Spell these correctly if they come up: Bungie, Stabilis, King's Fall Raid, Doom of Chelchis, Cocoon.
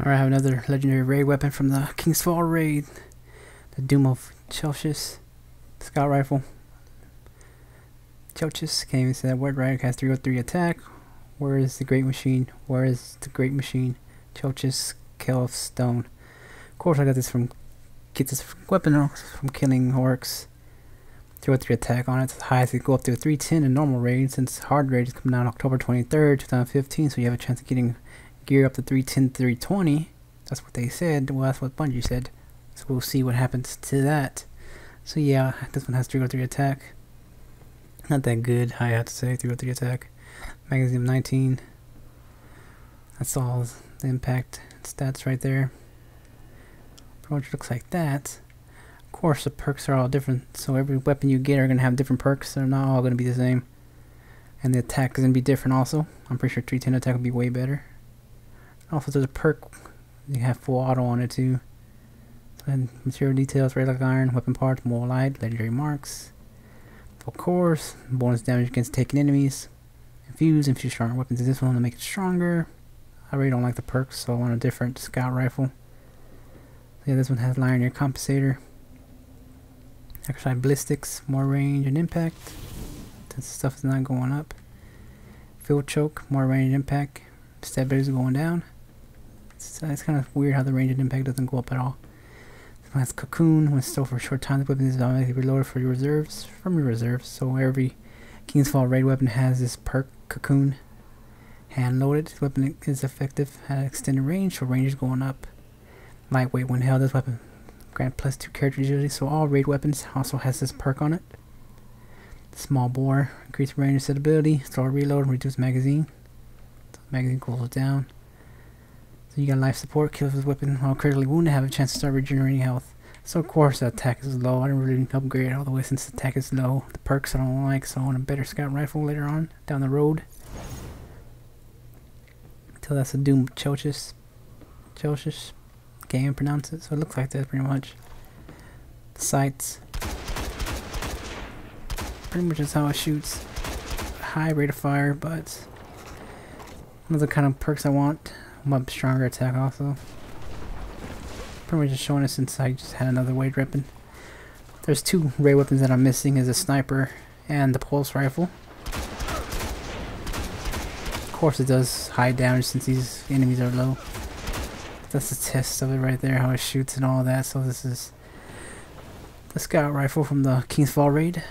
Alright, I have another legendary raid weapon from the King's Fall Raid. The Doom of Chelchis Scout Rifle. Chelchis, can't even say that word right. It has 303 attack. Where is the great machine? Where is the great machine? Chelchis, Kill of Stone. Of course I got this from, get this weapon from Killing Orcs. 303 attack on it. It's the highest it can go up to 310 in normal raid. Since hard raid is coming out October 23rd, 2015, so you have a chance of getting gear up to 310, 320. That's what they said. Well, that's what Bungie said. So we'll see what happens to that. So yeah, this one has 303 attack. Not that good, I have to say. 303 attack. Magazine 19. That's all the impact stats right there. Which looks like that. Of course, the perks are all different. So every weapon you get are going to have different perks. They're not all going to be the same. And the attack is going to be different also. I'm pretty sure 310 attack would be way better. Also, there's a perk, you have full auto on it too. And material details, red like iron, weapon parts, more light, legendary marks. Of course, bonus damage against taking enemies. Infuse stronger weapons in this one to make it stronger. I really don't like the perks, so I want a different scout rifle. Yeah, this one has Lioneer Compensator. Exercise Ballistics, more range and impact. Since stuff is not going up. Field Choke, more range and impact. Stabilis is going down. It's kind of weird how the range and impact doesn't go up at all. This one has Cocoon. When stored for a short time, the weapon is automatically reloaded for your reserves, from your reserves. So every King's Fall raid weapon has this perk, Cocoon. Hand loaded. This weapon is effective at extended range, so range is going up. Lightweight when held. This weapon grant +2 character agility. So all raid weapons also has this perk on it. Small bore, increase range and stability, slow reload, and reduce magazine. Magazine cools it down. So you got life support, kills this weapon while critically wounded, have a chance to start regenerating health. So of course the attack is low. I didn't really upgrade all the way since the attack is low. The perks I don't like, so I want a better scout rifle later on down the road. So that's a Doom Chelchis. Chelchis. Can't even pronounce it, so it looks like that pretty much. Sights. Pretty much is how it shoots. High rate of fire, but one of the kind of perks I want. Much stronger attack also. Pretty much just showing it since I just had another raid weapon. There's two raid weapons that I'm missing, is a sniper and the pulse rifle. Of course it does high damage since these enemies are low. That's the test of it right there, how it shoots and all that. So this is the scout rifle from the King's Fall raid.